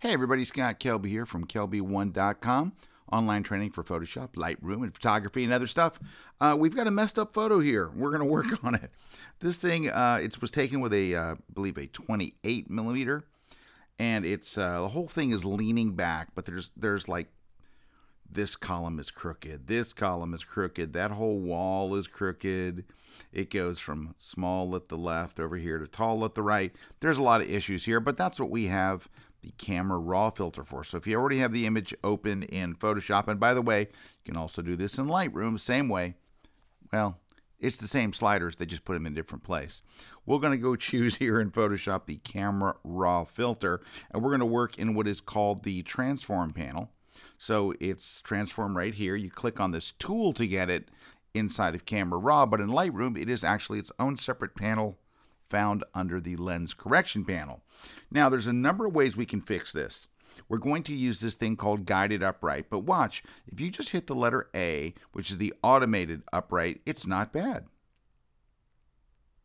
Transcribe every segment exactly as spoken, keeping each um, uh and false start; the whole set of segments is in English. Hey everybody, Scott Kelby here from Kelby one dot com, online training for Photoshop, Lightroom, and photography and other stuff. Uh, we've got a messed up photo here. We're going to work on it. This thing, uh, it was taken with a, uh, I believe, a twenty-eight millimeter, and it's uh, the whole thing is leaning back, but there's there's like this column is crooked, this column is crooked, that whole wall is crooked. It goes from small at the left over here to tall at the right. There's a lot of issues here, but that's what we have the Camera Raw filter for. So if you already have the image open in Photoshop, and by the way, you can also do this in Lightroom, same way. Well, it's the same sliders, they just put them in a different place. We're gonna go choose here in Photoshop the Camera Raw filter, and we're gonna work in what is called the Transform panel. So it's Transform right here. You click on this tool to get it inside of Camera Raw, but in Lightroom, it is actually its own separate panel found under the lens correction panel. Now there's a number of ways we can fix this. We're going to use this thing called Guided Upright, but watch, if you just hit the letter A, which is the Automated Upright, it's not bad.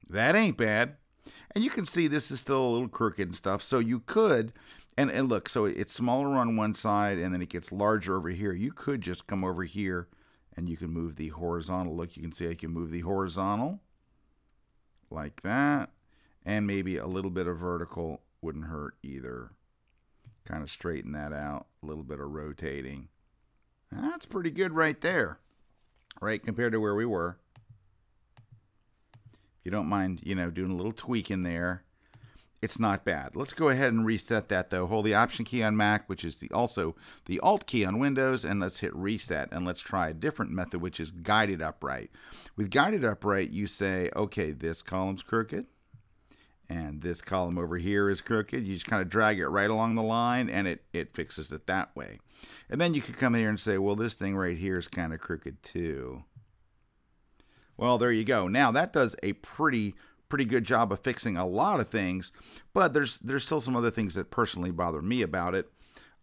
That ain't bad. And you can see this is still a little crooked and stuff, so you could, and, and look, so it's smaller on one side and then it gets larger over here. You could just come over here and you can move the horizontal. Look, you can see I can move the horizontal like that, and maybe a little bit of vertical wouldn't hurt either. Kind of straighten that out, a little bit of rotating. That's pretty good right there, right, compared to where we were. If you don't mind, you know, doing a little tweak in there, it's not bad. Let's go ahead and reset that though. Hold the Option key on Mac, which is the, also the Alt key on Windows, and let's hit Reset, and let's try a different method, which is Guided Upright. With Guided Upright, you say, okay, this column's crooked, and this column over here is crooked. You just kind of drag it right along the line, and it, it fixes it that way. And then you could come here and say, well, this thing right here is kind of crooked too. Well, there you go. Now, that does a pretty... pretty good job of fixing a lot of things, but there's there's still some other things that personally bother me about it.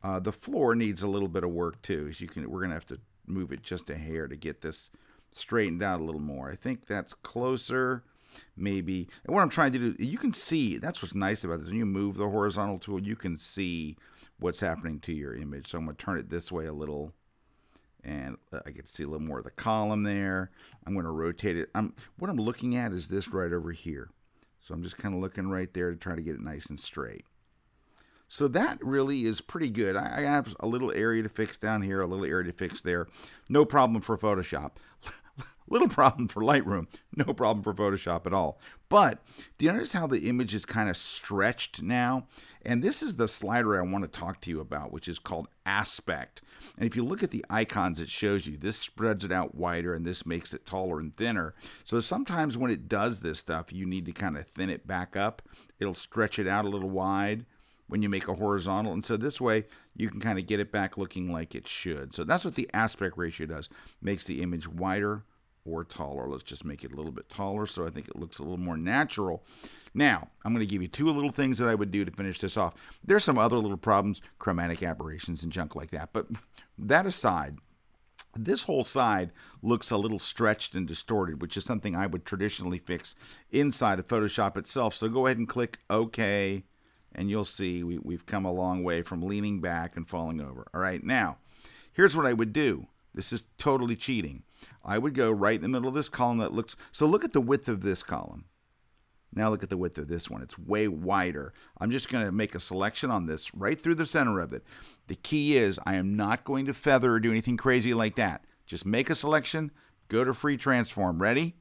Uh, the floor needs a little bit of work too. As you can, we're gonna have to move it just a hair to get this straightened out a little more. I think that's closer, maybe. And what I'm trying to do, you can see, that's what's nice about this. When you move the horizontal tool, you can see what's happening to your image. So I'm gonna turn it this way a little, and I can see a little more of the column there. I'm going to rotate it. I'm, what I'm looking at is this right over here. So I'm just kind of looking right there to try to get it nice and straight. So that really is pretty good. I have a little area to fix down here, a little area to fix there. No problem for Photoshop. Little problem for Lightroom. No problem for Photoshop at all. But do you notice how the image is kind of stretched now? And this is the slider I want to talk to you about, which is called aspect. And if you look at the icons it shows you, this spreads it out wider and this makes it taller and thinner. So sometimes when it does this stuff, you need to kind of thin it back up. It'll stretch it out a little wide when you make a horizontal, and so this way you can kind of get it back looking like it should. So that's what the aspect ratio does, makes the image wider or taller. Let's just make it a little bit taller, so I think it looks a little more natural. Now, I'm gonna give you two little things that I would do to finish this off. There's some other little problems, chromatic aberrations and junk like that, but that aside, this whole side looks a little stretched and distorted, which is something I would traditionally fix inside of Photoshop itself. So go ahead and click OK, and you'll see we, we've come a long way from leaning back and falling over. All right, now, here's what I would do. This is totally cheating. I would go right in the middle of this column that looks, so look at the width of this column. Now look at the width of this one. It's way wider. I'm just gonna make a selection on this right through the center of it. The key is I am not going to feather or do anything crazy like that. Just make a selection, go to Free Transform, ready?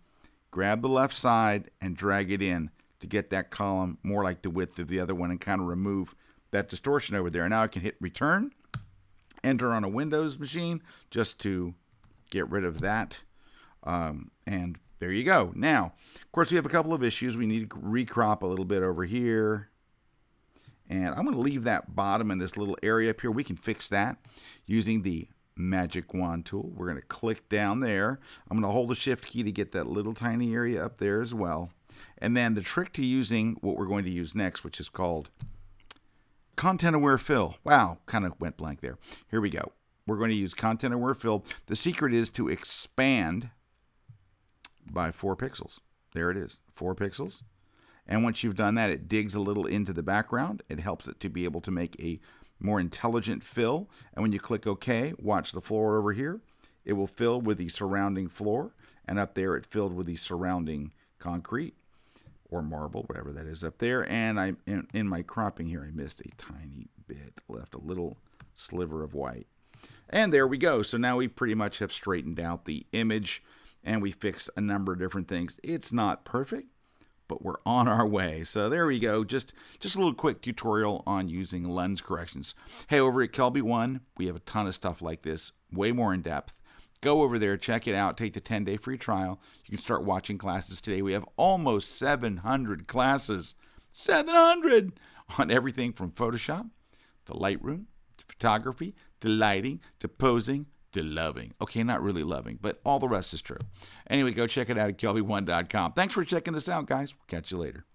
Grab the left side and drag it in to get that column more like the width of the other one and kind of remove that distortion over there. Now I can hit Return, enter on a Windows machine just to get rid of that, um, and there you go. Now, of course, we have a couple of issues. We need to recrop a little bit over here, and I'm gonna leave that bottom in this little area up here. We can fix that using the Magic Wand tool. We're gonna click down there. I'm gonna hold the Shift key to get that little tiny area up there as well. And then the trick to using what we're going to use next, which is called Content-Aware Fill. Wow, kind of went blank there. Here we go. We're going to use Content-Aware Fill. The secret is to expand by four pixels. There it is, four pixels. And once you've done that, it digs a little into the background. It helps it to be able to make a more intelligent fill. And when you click OK, watch the floor over here. It will fill with the surrounding floor. And up there, it filled with the surrounding concrete or marble, whatever that is up there. And I, in, in my cropping here, I missed a tiny bit, left a little sliver of white. And there we go. So now we pretty much have straightened out the image and we fixed a number of different things. It's not perfect, but we're on our way. So there we go. Just, just a little quick tutorial on using lens corrections. Hey, over at Kelby One, we have a ton of stuff like this, way more in depth. Go over there, check it out, take the ten day free trial. You can start watching classes today. We have almost seven hundred classes, seven hundred, on everything from Photoshop to Lightroom to photography to lighting to posing to loving. Okay, not really loving, but all the rest is true. Anyway, go check it out at Kelby One dot com. Thanks for checking this out, guys. We'll catch you later.